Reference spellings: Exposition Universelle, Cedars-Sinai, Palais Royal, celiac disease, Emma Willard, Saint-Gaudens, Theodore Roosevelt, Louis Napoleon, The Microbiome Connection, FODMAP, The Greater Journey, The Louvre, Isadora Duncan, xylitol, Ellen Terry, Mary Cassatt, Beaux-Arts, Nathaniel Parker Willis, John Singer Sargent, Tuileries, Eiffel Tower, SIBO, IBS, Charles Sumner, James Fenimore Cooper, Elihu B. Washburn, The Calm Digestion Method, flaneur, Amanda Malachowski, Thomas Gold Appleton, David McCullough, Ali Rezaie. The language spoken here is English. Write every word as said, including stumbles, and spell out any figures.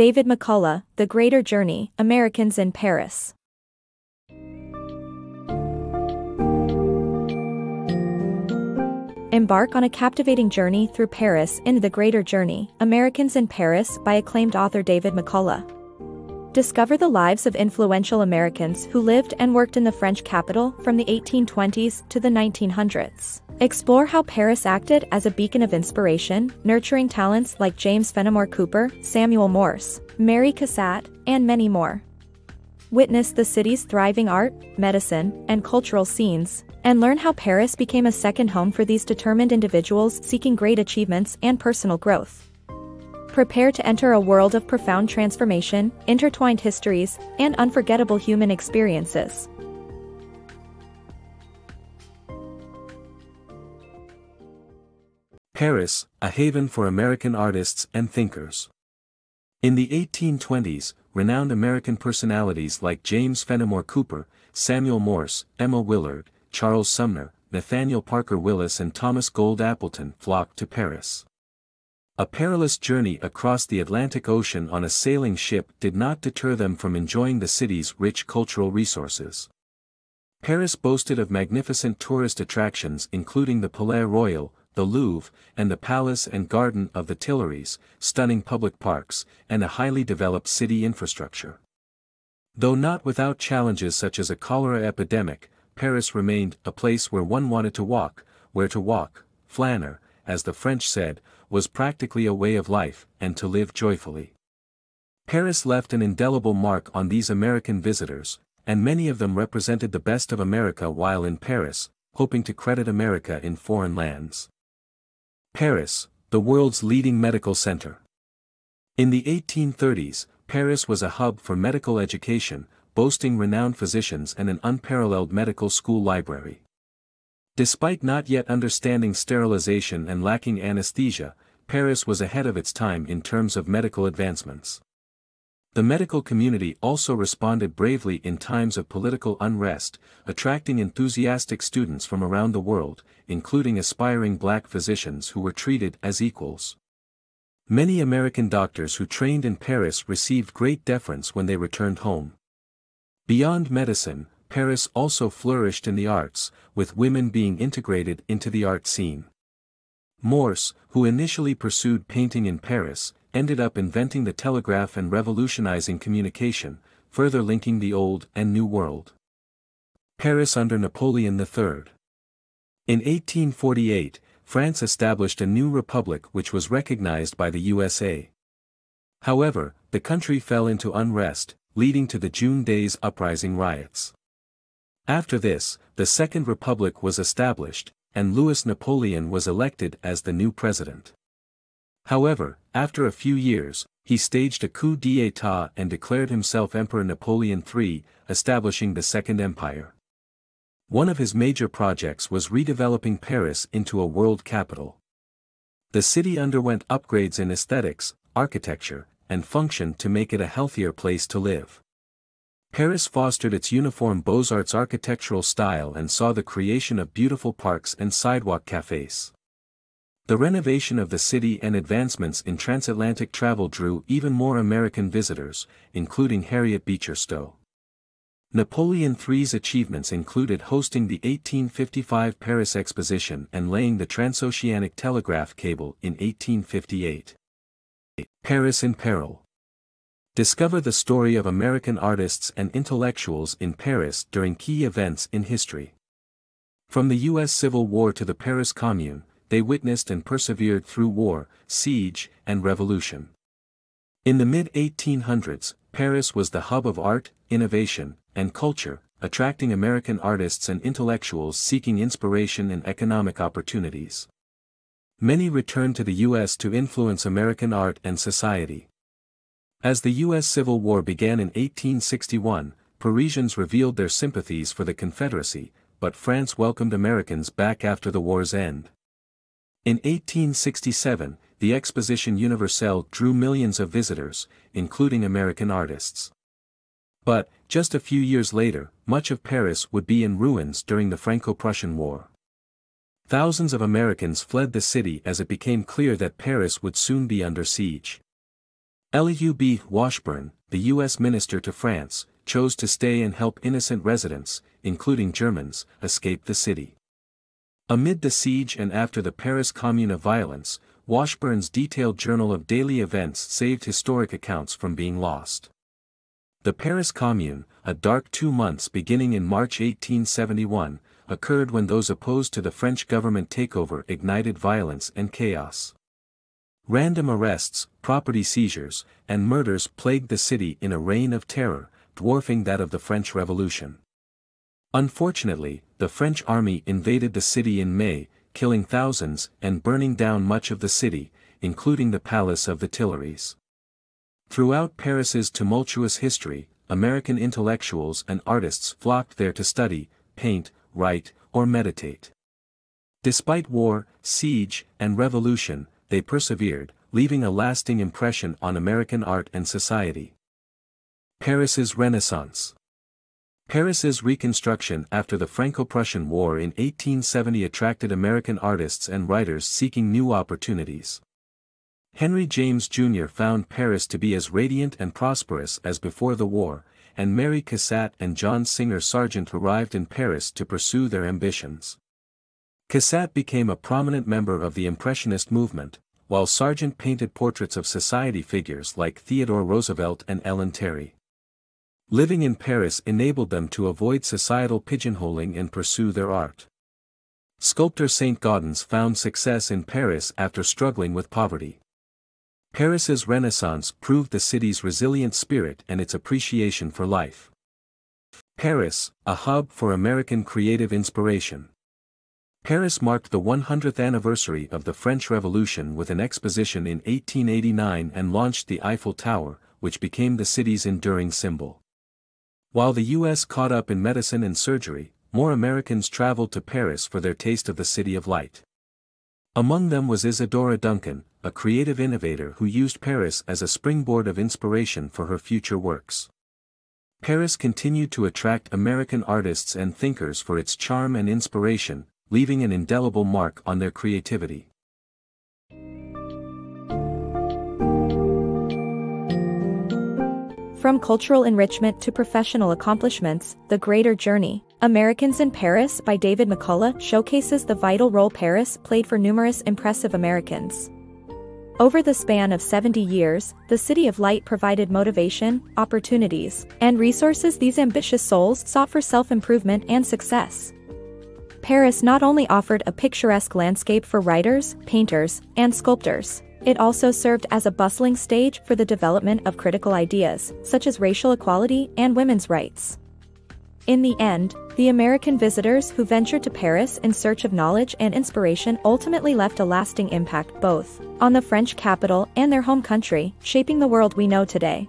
David McCullough, The Greater Journey, Americans in Paris. Embark on a captivating journey through Paris in The Greater Journey, Americans in Paris by acclaimed author David McCullough. Discover the lives of influential Americans who lived and worked in the French capital from the eighteen twenties to the nineteen hundreds. Explore how Paris acted as a beacon of inspiration, nurturing talents like James Fenimore Cooper, Samuel Morse, Mary Cassatt, and many more. Witness the city's thriving art, medicine, and cultural scenes, and learn how Paris became a second home for these determined individuals seeking great achievements and personal growth. Prepare to enter a world of profound transformation, intertwined histories, and unforgettable human experiences. Paris, a haven for American artists and thinkers. In the eighteen twenties, renowned American personalities like James Fenimore Cooper, Samuel Morse, Emma Willard, Charles Sumner, Nathaniel Parker Willis, and Thomas Gold Appleton flocked to Paris. A perilous journey across the Atlantic Ocean on a sailing ship did not deter them from enjoying the city's rich cultural resources. Paris boasted of magnificent tourist attractions including the Palais Royal, the Louvre, and the Palace and Garden of the Tuileries, stunning public parks, and a highly developed city infrastructure. Though not without challenges such as a cholera epidemic, Paris remained a place where one wanted to walk, where to walk, flaneur, as the French said, was practically a way of life, and to live joyfully. Paris left an indelible mark on these American visitors, and many of them represented the best of America while in Paris, hoping to credit America in foreign lands. Paris, the world's leading medical center. In the eighteen thirties, Paris was a hub for medical education, boasting renowned physicians and an unparalleled medical school library. Despite not yet understanding sterilization and lacking anesthesia, Paris was ahead of its time in terms of medical advancements. The medical community also responded bravely in times of political unrest, attracting enthusiastic students from around the world, including aspiring black physicians who were treated as equals. Many American doctors who trained in Paris received great deference when they returned home. Beyond medicine, Paris also flourished in the arts, with women being integrated into the art scene. Morse, who initially pursued painting in Paris, ended up inventing the telegraph and revolutionizing communication, further linking the old and new world. Paris under Napoleon the third. In eighteen forty-eight, France established a new republic which was recognized by the U S A. However, the country fell into unrest, leading to the June Days uprising riots. After this, the Second Republic was established, and Louis Napoleon was elected as the new president. However, after a few years, he staged a coup d'état and declared himself Emperor Napoleon the third, establishing the Second Empire. One of his major projects was redeveloping Paris into a world capital. The city underwent upgrades in aesthetics, architecture, and function to make it a healthier place to live. Paris fostered its uniform Beaux-Arts architectural style and saw the creation of beautiful parks and sidewalk cafes. The renovation of the city and advancements in transatlantic travel drew even more American visitors, including Harriet Beecher Stowe. Napoleon the third's achievements included hosting the eighteen fifty-five Paris Exposition and laying the transoceanic telegraph cable in eighteen fifty-eight. Paris in Peril. Discover the story of American artists and intellectuals in Paris during key events in history. From the U S Civil War to the Paris Commune, they witnessed and persevered through war, siege, and revolution. In the mid eighteen hundreds, Paris was the hub of art, innovation, and culture, attracting American artists and intellectuals seeking inspiration and economic opportunities. Many returned to the U S to influence American art and society. As the U S Civil War began in eighteen sixty-one, Parisians revealed their sympathies for the Confederacy, but France welcomed Americans back after the war's end. In eighteen sixty-seven, the Exposition Universelle drew millions of visitors, including American artists. But, just a few years later, much of Paris would be in ruins during the Franco-Prussian War. Thousands of Americans fled the city as it became clear that Paris would soon be under siege. Elihu B. Washburn, the U S minister to France, chose to stay and help innocent residents, including Germans, escape the city. Amid the siege and after the Paris Commune of violence, Washburn's detailed journal of daily events saved historic accounts from being lost. The Paris Commune, a dark two months beginning in March eighteen seventy-one, occurred when those opposed to the French government takeover ignited violence and chaos. Random arrests, property seizures, and murders plagued the city in a reign of terror, dwarfing that of the French Revolution. Unfortunately, the French army invaded the city in May, killing thousands and burning down much of the city, including the Palace of the Tuileries. Throughout Paris's tumultuous history, American intellectuals and artists flocked there to study, paint, write, or meditate. Despite war, siege, and revolution, they persevered, leaving a lasting impression on American art and society. Paris's Renaissance. Paris's reconstruction after the Franco-Prussian War in eighteen seventy attracted American artists and writers seeking new opportunities. Henry James Junior found Paris to be as radiant and prosperous as before the war, and Mary Cassatt and John Singer Sargent arrived in Paris to pursue their ambitions. Cassatt became a prominent member of the Impressionist movement, while Sargent painted portraits of society figures like Theodore Roosevelt and Ellen Terry. Living in Paris enabled them to avoid societal pigeonholing and pursue their art. Sculptor Saint-Gaudens found success in Paris after struggling with poverty. Paris's Renaissance proved the city's resilient spirit and its appreciation for life. Paris, a hub for American creative inspiration. Paris marked the one hundredth anniversary of the French Revolution with an exposition in eighteen eighty-nine and launched the Eiffel Tower, which became the city's enduring symbol. While the U S caught up in medicine and surgery, more Americans traveled to Paris for their taste of the City of Light. Among them was Isadora Duncan, a creative innovator who used Paris as a springboard of inspiration for her future works. Paris continued to attract American artists and thinkers for its charm and inspiration, leaving an indelible mark on their creativity. From cultural enrichment to professional accomplishments, The Greater Journey, Americans in Paris by David McCullough showcases the vital role Paris played for numerous impressive Americans. Over the span of seventy years, the City of Light provided motivation, opportunities, and resources these ambitious souls sought for self-improvement and success. Paris not only offered a picturesque landscape for writers, painters, and sculptors, it also served as a bustling stage for the development of critical ideas, such as racial equality and women's rights. In the end, the American visitors who ventured to Paris in search of knowledge and inspiration ultimately left a lasting impact both on the French capital and their home country, shaping the world we know today.